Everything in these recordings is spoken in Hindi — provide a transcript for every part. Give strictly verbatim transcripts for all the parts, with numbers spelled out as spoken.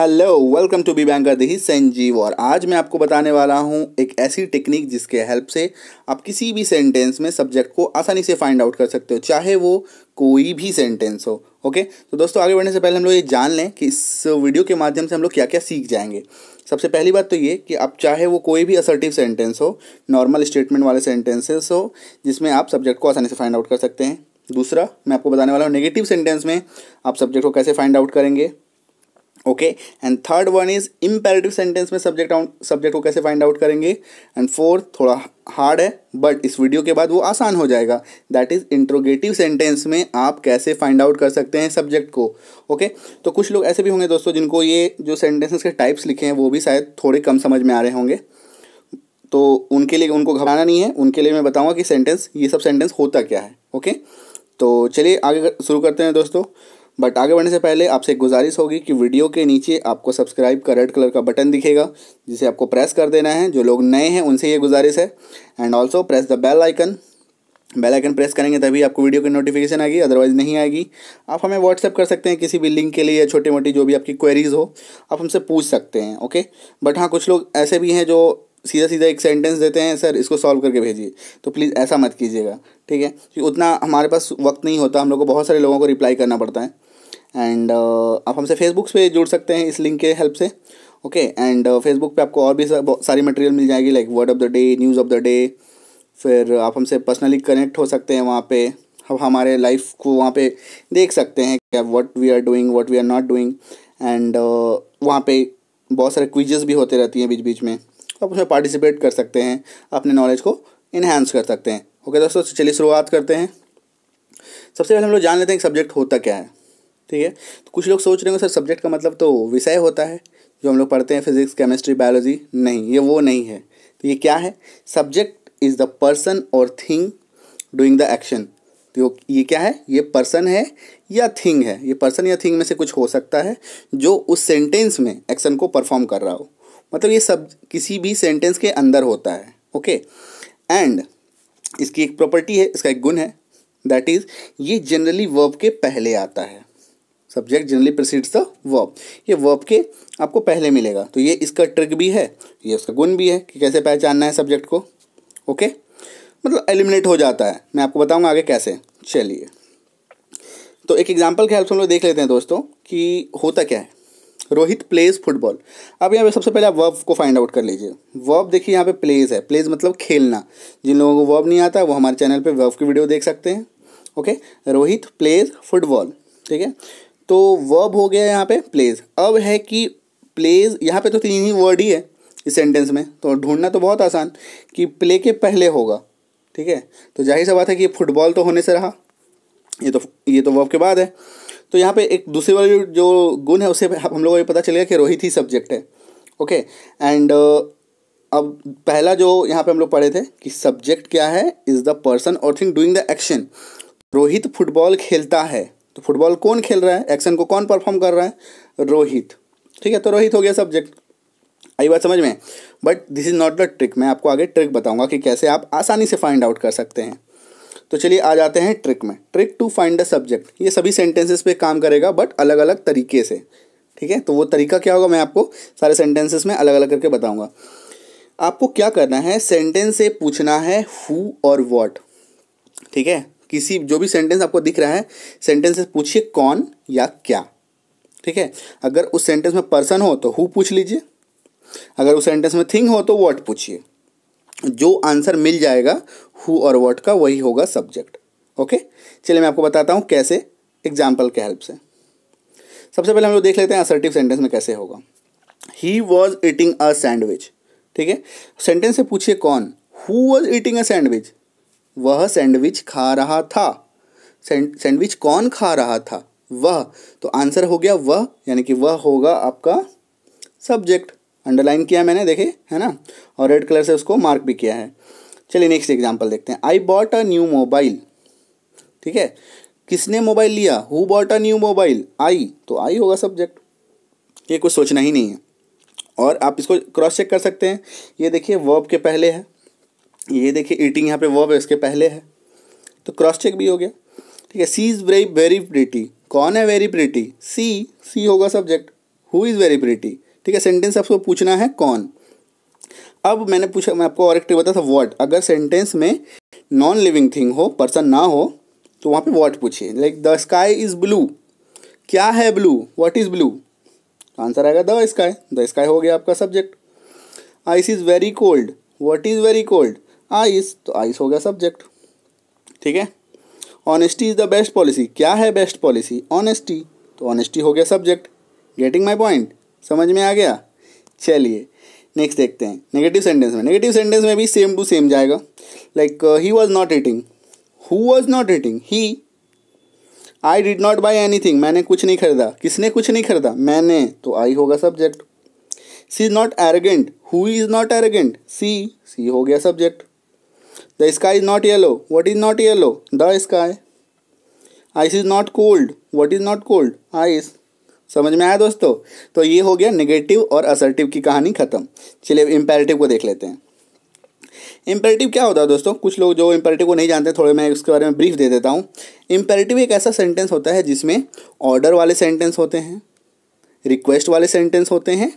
Hello welcome to B banker, this Sanjeev. और आज मैं आपको बताने वाला हूं एक ऐसी टेक्निक जिसके हेल्प से आप किसी भी सेंटेंस में सब्जेक्ट को आसानी से फाइंड आउट कर सकते हो, चाहे वो कोई भी सेंटेंस हो। ओके, तो दोस्तों आगे बढ़ने से पहले हम लोग ये जान लें कि इस वीडियो के माध्यम से हम लोग क्या क्या सीख जाएंगे। सबसे पहली बात तो ये कि आप चाहे वो कोई भी असर्टिव सेंटेंस हो, नॉर्मल स्टेटमेंट वाले सेंटेंसेस हो जिसमें आप सब्जेक्ट को आसानी से फाइंड आउट कर सकते हैं। दूसरा, मैं आपको बताने वाला हूँ नेगेटिव सेंटेंस में आप सब्जेक्ट को कैसे फाइंड आउट करेंगे। Okay, and third one is imperative sentence में सब्जेक्ट सब्जेक्ट को कैसे फाइंड आउट करेंगे। एंड फोर्थ थोड़ा हार्ड है बट इस वीडियो के बाद वो आसान हो जाएगा, दैट इज़ इंट्रोगेटिव सेंटेंस में आप कैसे फाइंड आउट कर सकते हैं सब्जेक्ट को। Okay okay? तो कुछ लोग ऐसे भी होंगे दोस्तों जिनको ये जो सेंटेंसेस के टाइप्स लिखे हैं वो भी शायद थोड़े कम समझ में आ रहे होंगे, तो उनके लिए उनको घबराना नहीं है। उनके लिए मैं बताऊँगा कि सेंटेंस ये सब सेंटेंस होता क्या है। Okay okay? तो चलिए आगे शुरू करते हैं दोस्तों, बट आगे बढ़ने से पहले आपसे एक गुजारिश होगी कि वीडियो के नीचे आपको सब्सक्राइब का रेड कलर का बटन दिखेगा जिसे आपको प्रेस कर देना है। जो लोग नए हैं उनसे ये गुजारिश है। And also press the bell icon, bell icon press करेंगे तभी आपको वीडियो की नोटिफिकेशन आएगी, अदरवाइज नहीं आएगी। आप हमें व्हाट्सएप कर सकते हैं किसी भी लिंक के लिए, या छोटी मोटी जो भी आपकी क्वेरीज हो आप हमसे पूछ सकते हैं। ओके, बट हाँ कुछ लोग ऐसे भी हैं जो सीधा सीधा एक सेंटेंस देते हैं, सर इसको सॉल्व करके भेजिए, तो प्लीज़ ऐसा मत कीजिएगा, ठीक है, क्योंकि उतना हमारे पास वक्त नहीं होता, हम लोग को बहुत सारे लोगों को रिप्लाई करना पड़ता है। एंड uh, आप हमसे फेसबुक पे जुड़ सकते हैं इस लिंक के हेल्प से। ओके, एंड फेसबुक पे आपको और भी सारी मटेरियल मिल जाएगी, like word of the day, news of the day. फिर आप हमसे पर्सनली कनेक्ट हो सकते हैं वहाँ पे, हम हमारे लाइफ को वहाँ पे देख सकते हैं क्या, what we are doing, what we are not doing. And वहाँ पे बहुत सारे क्विजेस भी होते रहती हैं बीच बीच में, आप उसमें पार्टिसिपेट कर सकते हैं, अपने नॉलेज को इन्हेंस कर सकते हैं। ओके दोस्तों, चलिए शुरुआत करते हैं। सबसे पहले हम लोग जान लेते हैं कि सब्जेक्ट होता क्या है, ठीक है। तो कुछ लोग सोच रहे होंगे सर सब्जेक्ट का मतलब तो विषय होता है जो हम लोग पढ़ते हैं, फिजिक्स, केमिस्ट्री, बायोलॉजी। नहीं, ये वो नहीं है। तो ये क्या है? सब्जेक्ट इज़ द पर्सन और थिंग डूइंग द एक्शन। तो ये क्या है? ये पर्सन है या थिंग है। ये पर्सन या थिंग में से कुछ हो सकता है जो उस सेंटेंस में एक्शन को परफॉर्म कर रहा हो, मतलब ये सब किसी भी सेंटेंस के अंदर होता है। ओके, एंड इसकी एक प्रॉपर्टी है, इसका एक गुण है, दैट इज़ ये जनरली वर्ब के पहले आता है। Subject generally precedes the verb, ये वर्ब के आपको पहले मिलेगा। तो ये इसका ट्रिक भी है, ये उसका गुण भी है कि कैसे पहचानना है सब्जेक्ट को। Okay okay? मतलब एलिमिनेट हो जाता है, मैं आपको बताऊंगा आगे कैसे। चलिए तो एक एग्जाम्पल के हेल्प से हम लोग देख लेते हैं दोस्तों कि होता क्या है। Rohit plays football. अब यहाँ पे सबसे पहले आप वर्ब को फाइंड आउट कर लीजिए। वर्ब देखिए यहाँ पे प्लेज है, प्लेज मतलब खेलना। जिन लोगों को वर्ब नहीं आता वो हमारे चैनल पे वर्ब की वीडियो देख सकते हैं। ओके, रोहित प्लेज फुटबॉल, ठीक है, तो वर्ब हो गया यहाँ पे प्लेज। अब है कि प्लेज यहाँ पे तो तीन ही वर्ड ही है इस सेंटेंस में, तो ढूंढना तो बहुत आसान कि प्ले के पहले होगा, ठीक है। तो जाहिर सी बात है कि फुटबॉल तो होने से रहा, ये तो ये तो वर्ब के बाद है। तो यहाँ पे एक दूसरे वाली जो गुण है उससे हम लोगों को ये पता चलेगा कि रोहित ही सब्जेक्ट है। ओके, एंड अब पहला जो यहाँ पे हम लोग पढ़े थे कि सब्जेक्ट क्या है, इज़ द पर्सन और thing doing the action. Rohit football खेलता है, तो फुटबॉल कौन खेल रहा है, एक्शन को कौन परफॉर्म कर रहा है, रोहित, ठीक है। तो रोहित हो गया सब्जेक्ट, आई बात समझ में। But this is not the trick, मैं आपको आगे ट्रिक बताऊँगा कि कैसे आप आसानी से फाइंड आउट कर सकते हैं। तो चलिए आ जाते हैं ट्रिक में, trick to find the subject. ये सभी सेंटेंसेस पे काम करेगा बट अलग अलग तरीके से, ठीक है। तो वो तरीका क्या होगा मैं आपको सारे सेंटेंसेस में अलग अलग करके बताऊंगा। आपको क्या करना है, सेंटेंस से पूछना है हु और व्हाट, ठीक है। किसी जो भी सेंटेंस आपको दिख रहा है, सेंटेंस से पूछिए कौन या क्या, ठीक है। अगर उस सेंटेंस में पर्सन हो तो हु पूछ लीजिए, अगर उस सेंटेंस में थिंग हो तो व्हाट पूछिए। जो आंसर मिल जाएगा हु और व्हाट का वही होगा सब्जेक्ट। ओके, चलिए मैं आपको बताता हूँ कैसे, एग्जाम्पल के हेल्प से। सबसे पहले हम लोग देख लेते हैं असर्टिव सेंटेंस में कैसे होगा। He was eating a sandwich, ठीक है। सेंटेंस से पूछिए कौन, who was eating a sandwich, वह सैंडविच खा रहा था। सैंडविच कौन खा रहा था, वह, तो आंसर हो गया वह, यानी कि वह होगा आपका सब्जेक्ट। अंडरलाइन किया मैंने, देखे है ना, और रेड कलर से उसको मार्क भी किया है। चलिए नेक्स्ट एग्जांपल देखते हैं। I bought a new mobile, ठीक है। किसने मोबाइल लिया, who bought a new mobile, I, तो आई होगा सब्जेक्ट। ये कुछ सोचना ही नहीं है। और आप इसको क्रॉस चेक कर सकते हैं, ये देखिए वर्ब के पहले है, ये देखिए ईटिंग यहाँ पे वर्ब है, इसके पहले है, तो क्रॉस चेक भी हो गया, ठीक है। She is very very pretty, कौन है वेरी प्रिटी, सी, सी होगा subject, who is very pretty. ठीक है, सेंटेंस आपको पूछना है कौन। अब मैंने पूछा, मैं आपको और एक ट्रिक बताता था, व्हाट। अगर सेंटेंस में नॉन लिविंग थिंग हो, पर्सन ना हो, तो वहाँ पे व्हाट पूछिए। Like the sky is blue, क्या है blue, what is blue, answer आएगा द स्काई। द स्काई हो गया आपका subject. Ice is very cold, what is very cold, ice, तो आइस हो गया सब्जेक्ट। ठीक है, honesty is the best policy, क्या है बेस्ट पॉलिसी, ऑनेस्टी, तो ऑनेस्टी हो गया सब्जेक्ट। गेटिंग माई पॉइंट, समझ में आ गया। चलिए नेक्स्ट देखते हैं नेगेटिव सेंटेंस में। नेगेटिव सेंटेंस में भी सेम टू सेम जाएगा। Like he was not eating, who was not eating, he. I did not buy anything, मैंने कुछ नहीं खरीदा, किसने कुछ नहीं खरीदा, मैंने, तो आई होगा subject. She is not arrogant, who is not arrogant, she, she हो गया subject. The sky is not yellow, what is not yellow, the sky. Ice is not cold, what is not cold, ice. समझ में आया दोस्तों। तो ये हो गया नेगेटिव और असर्टिव की कहानी ख़त्म। चलिए इम्पेरेटिव को देख लेते हैं। इम्पेरेटिव क्या होता है दोस्तों, कुछ लोग जो इम्पेरेटिव को नहीं जानते, थोड़े मैं उसके बारे में ब्रीफ दे देता हूँ। इम्पेरेटिव एक ऐसा सेंटेंस होता है जिसमें ऑर्डर वाले सेंटेंस होते हैं, रिक्वेस्ट वाले सेंटेंस होते हैं,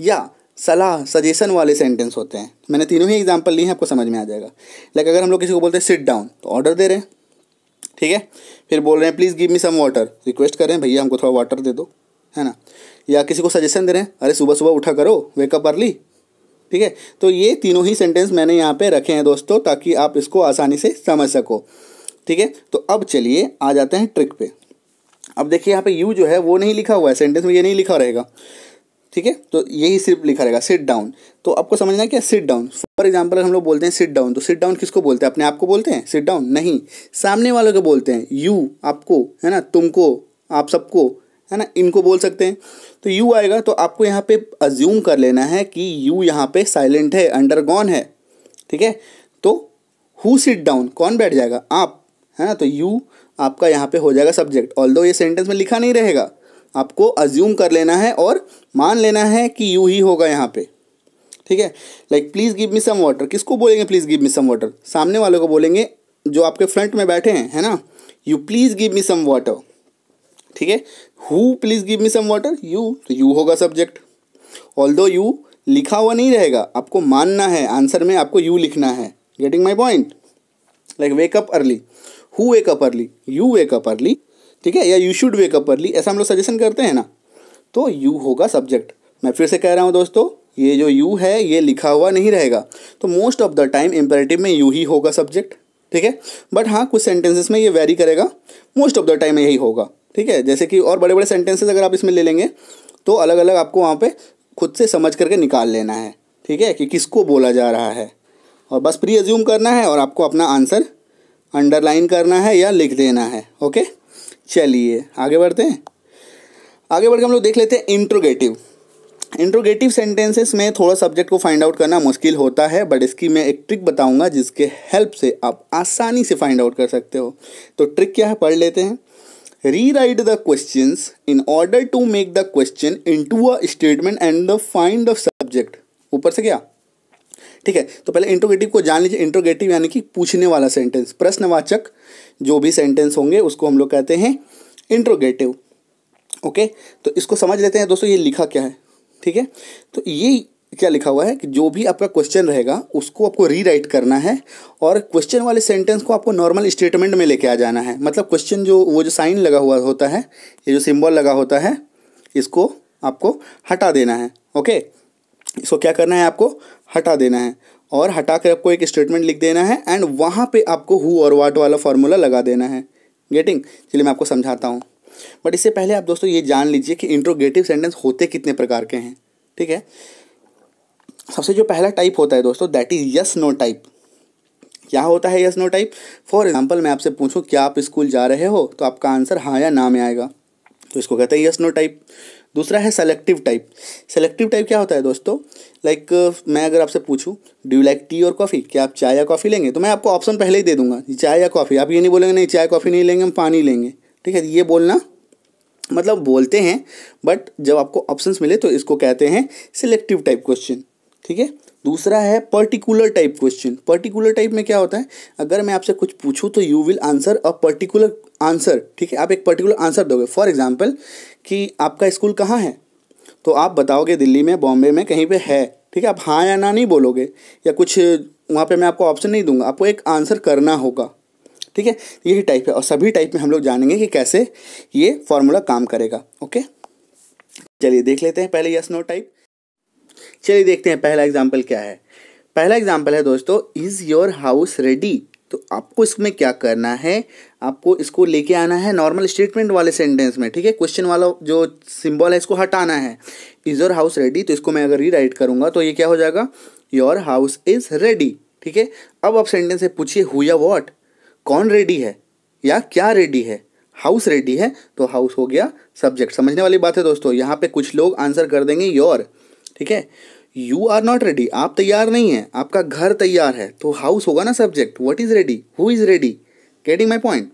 या सलाह सजेशन वाले सेंटेंस होते हैं। मैंने तीनों ही एग्जाम्पल लिए हैं, आपको समझ में आ जाएगा। लाइक अगर हम लोग किसी को बोलते हैं सिट डाउन, तो ऑर्डर दे रहे हैं, ठीक है, फिर बोल रहे हैं please give me some water, request कर रहे हैं भैया हमको थोड़ा वाटर दे दो, है ना। या किसी को सजेशन दे रहे हैं, अरे सुबह सुबह उठा करो, वेकअप अर्ली। ठीक है, तो ये तीनों ही सेंटेंस मैंने यहाँ पे रखे हैं दोस्तों, ताकि आप इसको आसानी से समझ सको। ठीक है, तो अब चलिए आ जाते हैं ट्रिक पे। अब देखिए यहाँ पे यू जो है वो नहीं लिखा हुआ है, सेंटेंस में ये नहीं लिखा रहेगा, ठीक है, तो यही सिर्फ लिखा रहेगा सिट डाउन। तो आपको समझना है क्या, सिट डाउन। फॉर एग्जाम्पल हम लोग बोलते हैं सिट डाउन, तो सिट डाउन किसको बोलते हैं, अपने आप को बोलते हैं सिट डाउन, नहीं, सामने वालों को बोलते हैं, यू आपको, है ना, तुमको, आप सबको, है ना, इनको बोल सकते हैं। तो यू आएगा, तो आपको यहाँ पे अज्यूम कर लेना है कि यू यहाँ पे साइलेंट है, अंडरगॉन है। ठीक है, तो हु सिट डाउन, कौन बैठ जाएगा, आप, है ना, तो यू आपका यहाँ पे हो जाएगा सब्जेक्ट। ऑल्दो ये सेंटेंस में लिखा नहीं रहेगा, आपको अज्यूम कर लेना है और मान लेना है कि यू ही होगा यहाँ पे। ठीक है, like please give me some water, किसको बोलेंगे please give me some water, सामने वालों को बोलेंगे जो आपके फ्रंट में बैठे हैं, है ना, you please give me some water. ठीक है, who please give me some water, you, तो यू होगा सब्जेक्ट। ऑल्दो यू लिखा हुआ नहीं रहेगा, आपको मानना है, आंसर में आपको यू लिखना है। Getting my point. Like wake up early, who wake up early, you wake up early. ठीक है, या यू शुड वेकअप अर्ली, ऐसा हम लोग सजेशन करते हैं ना, तो यू होगा सब्जेक्ट। मैं फिर से कह रहा हूँ दोस्तों, ये जो यू है ये लिखा हुआ नहीं रहेगा, तो most of the time imperative में यू ही होगा सब्जेक्ट। ठीक है, बट हाँ कुछ सेंटेंसेस में ये वेरी करेगा, मोस्ट ऑफ द टाइम यही होगा। ठीक है, जैसे कि और बड़े बड़े सेंटेंसेस अगर आप इसमें ले लेंगे तो अलग अलग आपको वहाँ पे खुद से समझ करके निकाल लेना है। ठीक है, कि किसको बोला जा रहा है, और बस प्री अज्यूम करना है और आपको अपना आंसर अंडरलाइन करना है या लिख देना है। ओके, चलिए आगे बढ़ते हैं। आगे बढ़ के हम लोग देख लेते हैं इंट्रोगेटिव। इंट्रोगेटिव सेंटेंसेस में थोड़ा सब्जेक्ट को फाइंड आउट करना मुश्किल होता है, बट इसकी मैं एक ट्रिक बताऊँगा जिसके हेल्प से आप आसानी से फाइंड आउट कर सकते हो। तो ट्रिक क्या है, पढ़ लेते हैं। Rewrite the questions in order to make the question into a statement and the find the subject। ऊपर से क्या, ठीक है, तो पहले इंट्रोगेटिव को जान लीजिए। इंट्रोगेटिव यानी कि पूछने वाला सेंटेंस, प्रश्नवाचक जो भी सेंटेंस होंगे उसको हम लोग कहते हैं इंट्रोगेटिव। ओके, तो इसको समझ लेते हैं दोस्तों, ये लिखा क्या है। ठीक है, तो ये क्या लिखा हुआ है कि जो भी आपका क्वेश्चन रहेगा उसको आपको रीराइट करना है, और क्वेश्चन वाले सेंटेंस को आपको नॉर्मल स्टेटमेंट में लेके आ जाना है। मतलब क्वेश्चन जो वो जो साइन लगा हुआ होता है, ये जो सिंबल लगा होता है, इसको आपको हटा देना है। ओके, इसको क्या करना है, आपको हटा देना है, और हटा कर आपको एक स्टेटमेंट लिख देना है, एंड वहाँ पे आपको हु और वाट वाला फार्मूला लगा देना है। गेटिंग। चलिए मैं आपको समझाता हूँ, बट इससे पहले आप दोस्तों ये जान लीजिए कि इंट्रोगेटिव सेंटेंस होते कितने प्रकार के हैं। ठीक है, सबसे जो पहला टाइप होता है दोस्तों, that is yes no type. क्या होता है yes no type? For example मैं आपसे पूछूं क्या आप स्कूल जा रहे हो, तो आपका आंसर हाँ या ना में आएगा, तो इसको कहते हैं यस नो टाइप। दूसरा है सेलेक्टिव टाइप। सेलेक्टिव टाइप क्या होता है दोस्तों? लाइक like, मैं अगर आपसे पूछूं डू यू लाइक टी और कॉफ़ी, क्या आप चाय या कॉफ़ी लेंगे, तो मैं आपको ऑप्शन पहले ही दे दूंगा, चाय या कॉफ़ी। आप ये नहीं बोलेंगे नहीं चाय कॉफ़ी नहीं लेंगे, हम पानी लेंगे। ठीक है, ये बोलना मतलब बोलते हैं, बट जब आपको ऑप्शंस मिले तो इसको कहते हैं सेलेक्टिव टाइप क्वेश्चन। ठीक है, दूसरा है particular type question. Particular type में क्या होता है, अगर मैं आपसे कुछ पूछूं तो you will answer a particular answer. ठीक है, आप एक पर्टिकुलर आंसर दोगे। फॉर एग्जांपल कि आपका स्कूल कहाँ है, तो आप बताओगे दिल्ली में, बॉम्बे में, कहीं पे है, ठीक है। आप हाँ या ना नहीं बोलोगे या कुछ वहाँ पे मैं आपको ऑप्शन नहीं दूंगा, आपको एक आंसर करना होगा, ठीक है। यही टाइप है और सभी टाइप में हम लोग जानेंगे कि कैसे ये फॉर्मूला काम करेगा। ओके, चलिए देख लेते हैं पहले यस नो टाइप। चलिए देखते हैं पहला एग्जाम्पल क्या है। पहला एग्जाम्पल है दोस्तों, इज़ योर हाउस रेडी। तो आपको इसमें क्या करना है, आपको इसको लेके आना है नॉर्मल स्टेटमेंट वाले सेंटेंस में, ठीक है। क्वेश्चन वाला जो सिंबल है इसको हटाना है। इज योर हाउस रेडी, तो इसको मैं अगर रीराइट करूँगा तो ये क्या हो जाएगा, योर हाउस इज़ रेडी, ठीक है। अब आप सेंटेंस से पूछिए हु या वॉट, कौन रेडी है या क्या रेडी है। हाउस रेडी है तो हाउस हो गया सब्जेक्ट। समझने वाली बात है दोस्तों, यहाँ पर कुछ लोग आंसर कर देंगे योर, ठीक है। यू आर नॉट रेडी, आप तैयार नहीं हैं, आपका घर तैयार है, तो हाउस होगा ना subject. What is ready, who is ready, getting my point.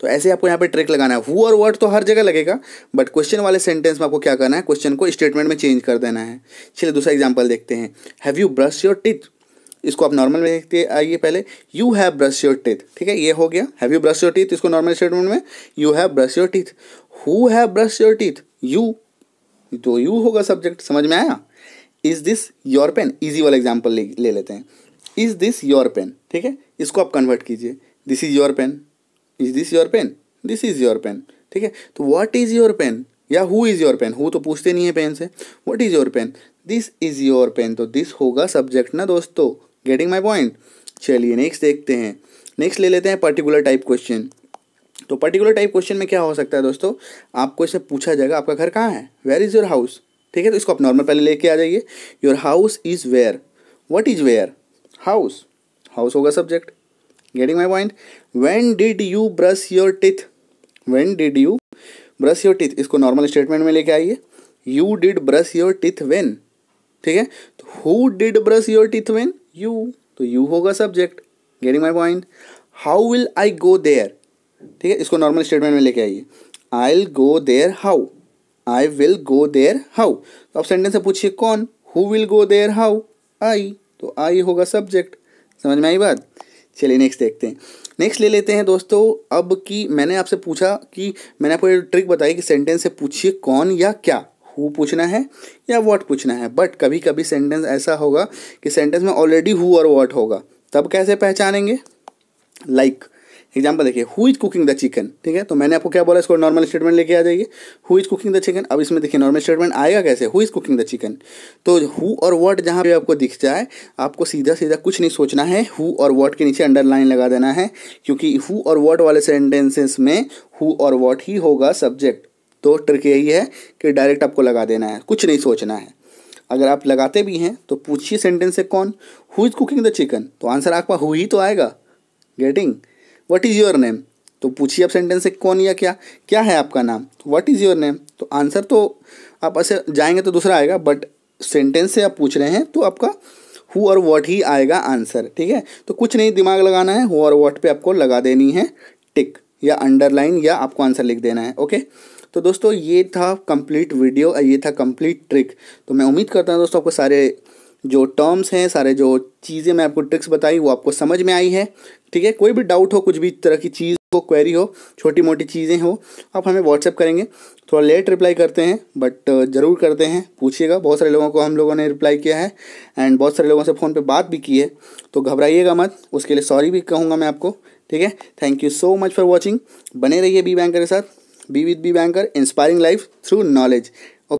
तो ऐसे आपको यहाँ पे ट्रिक लगाना है। हु और व्हाट तो हर जगह लगेगा, बट क्वेश्चन वाले सेंटेंस में आपको क्या करना है, क्वेश्चन को स्टेटमेंट में चेंज कर देना है। चलिए दूसरा एग्जाम्पल देखते हैं। Have you brush your teeth, इसको आप नॉर्मल में देखते आइए। पहले you have brush your teeth, ठीक है, ये हो गया। Have you brush your teeth, इसको नॉर्मल स्टेटमेंट में you have brush your teeth. Who have brush your teeth, you, तो यू होगा सब्जेक्ट। समझ में आया। Is this your pen, easy वाला एग्जाम्पल ले, ले लेते हैं। इज़ दिस योर पेन, ठीक है, इसको आप कन्वर्ट कीजिए। This is your pen, is this your pen, this is your pen, ठीक है। तो व्हाट इज़ योर पेन या who is your pen, who तो पूछते नहीं है पेन से। What is your pen, this is your pen, तो दिस होगा सब्जेक्ट ना दोस्तों। Getting my point. चलिए नेक्स्ट देखते हैं। नेक्स्ट ले लेते हैं पर्टिकुलर टाइप क्वेश्चन। तो पर्टिकुलर टाइप क्वेश्चन में क्या हो सकता है दोस्तों, आपको इससे पूछा जाएगा आपका घर कहाँ है, वेयर इज़ योर हाउस, ठीक है। तो इसको आप नॉर्मल पहले लेके आ जाइए। Your house is where, what is where, house, house होगा subject. Getting my point. When did you brush your teeth, when did you brush your teeth, इसको नॉर्मल स्टेटमेंट में लेके आइए। You did brush your teeth when, ठीक है। तो who did brush your teeth when, you, तो यू होगा subject. Getting my point. How will I go there, ठीक है, इसको नॉर्मल स्टेटमेंट में लेके आइए। I will go there how, I will go there how. तो आप सेंटेंस से पूछिए कौन, who will go there how, I, तो आई होगा सब्जेक्ट। समझ में आई बात। चलिए नेक्स्ट देखते हैं। नेक्स्ट ले लेते हैं दोस्तों, अब कि मैंने आपसे पूछा कि मैंने आपको ये ट्रिक बताई कि सेंटेंस से पूछिए कौन या क्या, हु पूछना है या व्हाट पूछना है। बट कभी कभी सेंटेंस ऐसा होगा कि सेंटेंस में ऑलरेडी हु और व्हाट होगा, तब कैसे पहचानेंगे। लाइक like, एग्जाम्पल देखिए, who is cooking the chicken, ठीक है। तो मैंने आपको क्या बोला, इसको नॉर्मल स्टेटमेंट लेके आ जाइए। Who is cooking the chicken. अब इसमें देखिए नॉर्मल स्टेटमेंट आएगा कैसे, who is cooking the chicken. तो हु और व्हाट जहाँ पे आपको दिख जाए, आपको सीधा सीधा कुछ नहीं सोचना है, हु और व्हाट के नीचे अंडरलाइन लगा देना है, क्योंकि हु और व्हाट वाले सेंटेंसेस में हु और व्हाट ही होगा सब्जेक्ट। तो ट्रिक यही है कि डायरेक्ट आपको लगा देना है, कुछ नहीं सोचना है। अगर आप लगाते भी हैं तो पूछिए सेंटेंस से कौन, who is cooking the chicken, तो आंसर आपका हु ही तो आएगा। Getting. What is your name, तो पूछिए आप सेंटेंस से कौन या क्या, क्या है आपका नाम, व्हाट इज़ योर नेम, तो आंसर तो आप ऐसे जाएंगे तो दूसरा आएगा, बट सेंटेंस से आप पूछ रहे हैं तो आपका हु और व्हाट ही आएगा आंसर, ठीक है। तो कुछ नहीं दिमाग लगाना है, हु और व्हाट पे आपको लगा देनी है टिक या अंडरलाइन या आपको आंसर लिख देना है। ओके, तो दोस्तों ये था कंप्लीट वीडियो, ये था कंप्लीट ट्रिक। तो मैं उम्मीद करता हूँ दोस्तों आपको सारे जो टर्म्स हैं, सारे जो चीज़ें मैं आपको ट्रिक्स बताई वो आपको समझ में आई है, ठीक है। कोई भी डाउट हो, कुछ भी तरह की चीज़ हो, क्वेरी हो, छोटी मोटी चीज़ें हो, आप हमें व्हाट्सएप करेंगे। थोड़ा लेट रिप्लाई करते हैं बट ज़रूर करते हैं, पूछिएगा। बहुत सारे लोगों को हम लोगों ने रिप्लाई किया है एंड बहुत सारे लोगों से फ़ोन पे बात भी की है, तो घबराइएगा मत। उसके लिए सॉरी भी कहूँगा मैं आपको, ठीक है। Thank you so much for watching. बने रहिए बी बैंकर के साथ। Be with B banker, inspiring life through knowledge.